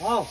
Wow.